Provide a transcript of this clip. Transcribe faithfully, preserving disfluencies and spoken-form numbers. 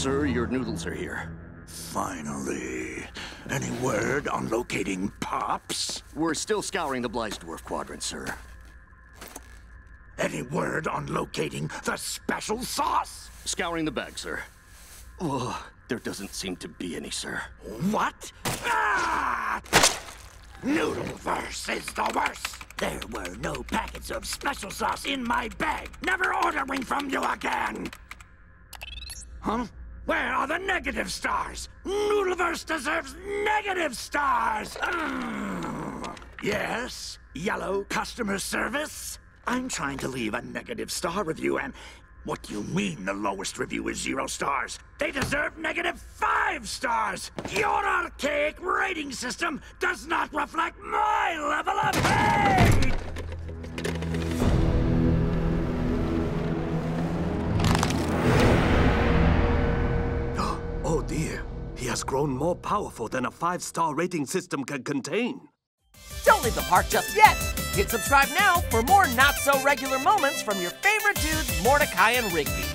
Sir, your noodles are here. Finally. Any word on locating Pops? We're still scouring the Blyzdorf Quadrant, sir. Any word on locating the Special Sauce? Scouring the bag, sir. Oh, there doesn't seem to be any, sir. What? Ah! Noodleverse is the worst! There were no packets of Special Sauce in my bag. Never ordering from you again! Huh? Where are the negative stars? Noodleverse deserves negative stars! Ugh. Yes? Yellow customer service? I'm trying to leave a negative star review, and what do you mean the lowest review is zero stars? They deserve negative five stars! Your archaic rating system does not reflect my level of pay! Oh dear, he has grown more powerful than a five-star rating system can contain. Don't leave the park just yet! Hit subscribe now for more not-so-regular moments from your favorite dudes, Mordecai and Rigby.